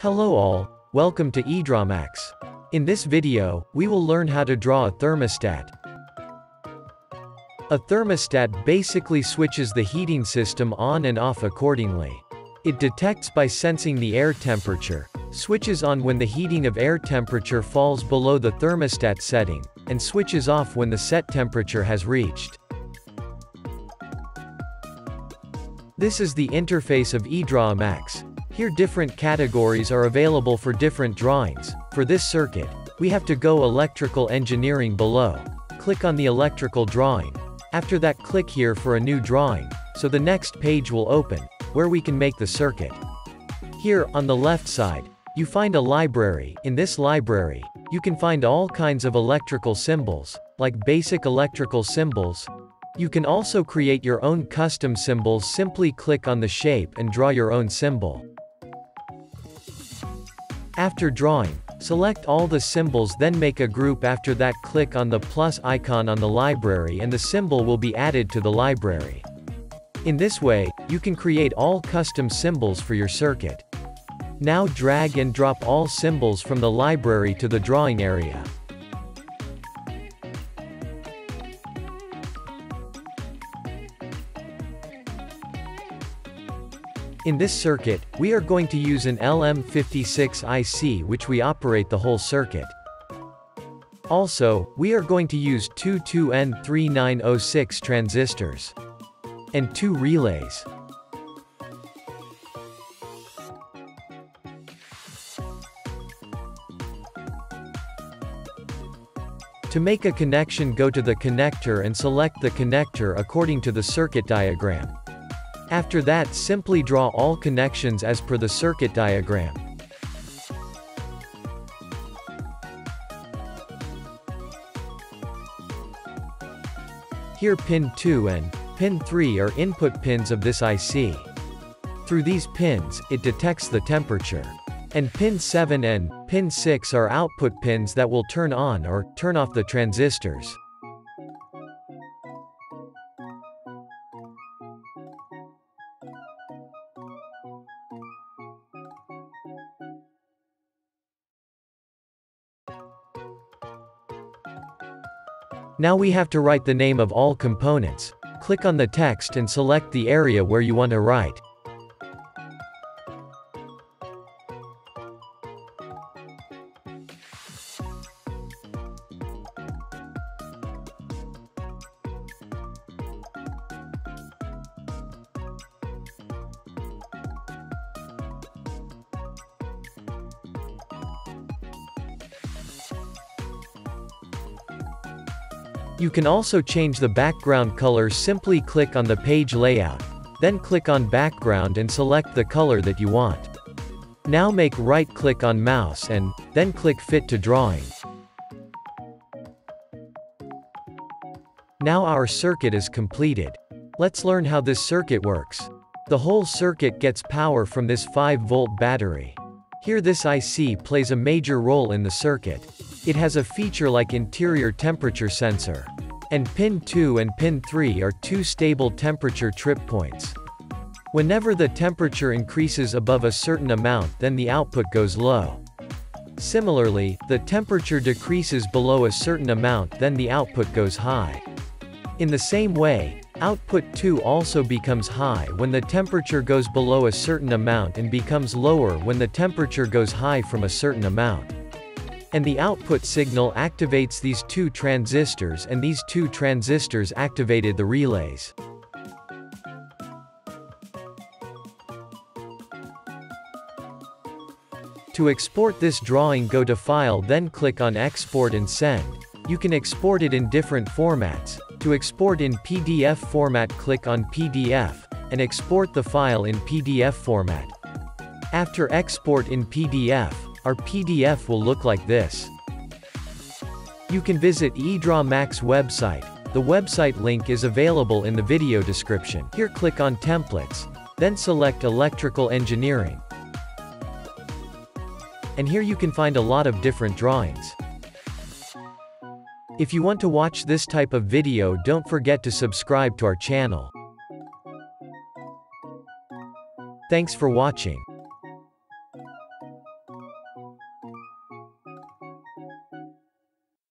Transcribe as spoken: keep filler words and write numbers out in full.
Hello all, welcome to EdrawMax. In this video, we will learn how to draw a thermostat. A thermostat basically switches the heating system on and off accordingly. It detects by sensing the air temperature, switches on when the heating of air temperature falls below the thermostat setting, and switches off when the set temperature has reached. This is the interface of EdrawMax. Here different categories are available for different drawings. For this circuit, we have to go electrical engineering below. Click on the electrical drawing. After that, click here for a new drawing, so the next page will open, where we can make the circuit. Here, on the left side, you find a library. In this library, you can find all kinds of electrical symbols, like basic electrical symbols. You can also create your own custom symbols. Simply click on the shape and draw your own symbol. After drawing, select all the symbols, then make a group. After that, click on the plus icon on the library and the symbol will be added to the library. In this way, you can create all custom symbols for your circuit. Now drag and drop all symbols from the library to the drawing area. In this circuit, we are going to use an L M fifty-six I C which we operate the whole circuit. Also, we are going to use two 2N3906 transistors and two relays. To make a connection, go to the connector and select the connector according to the circuit diagram. After that, simply draw all connections as per the circuit diagram. Here pin two and pin three are input pins of this I C. Through these pins, it detects the temperature. And pin seven and pin six are output pins that will turn on or turn off the transistors. Now we have to write the name of all components. Click on the text and select the area where you want to write. You can also change the background color. Simply click on the page layout, then click on background and select the color that you want. Now make right click on mouse and then click fit to drawing. Now our circuit is completed. Let's learn how this circuit works. The whole circuit gets power from this five volt battery. Here this I C plays a major role in the circuit. It has a feature like interior temperature sensor. And pin two and pin three are two stable temperature trip points. Whenever the temperature increases above a certain amount, then the output goes low. Similarly, the temperature decreases below a certain amount, then the output goes high. In the same way, output two also becomes high when the temperature goes below a certain amount and becomes lower when the temperature goes high from a certain amount. And the output signal activates these two transistors, and these two transistors activated the relays. To export this drawing, go to File, then click on Export and Send. You can export it in different formats. To export in P D F format, click on P D F, and export the file in P D F format. After export in P D F, our P D F will look like this. You can visit EdrawMax website. The website link is available in the video description. Here click on Templates, then select Electrical Engineering. And here you can find a lot of different drawings. If you want to watch this type of video, don't forget to subscribe to our channel. Thanks for watching.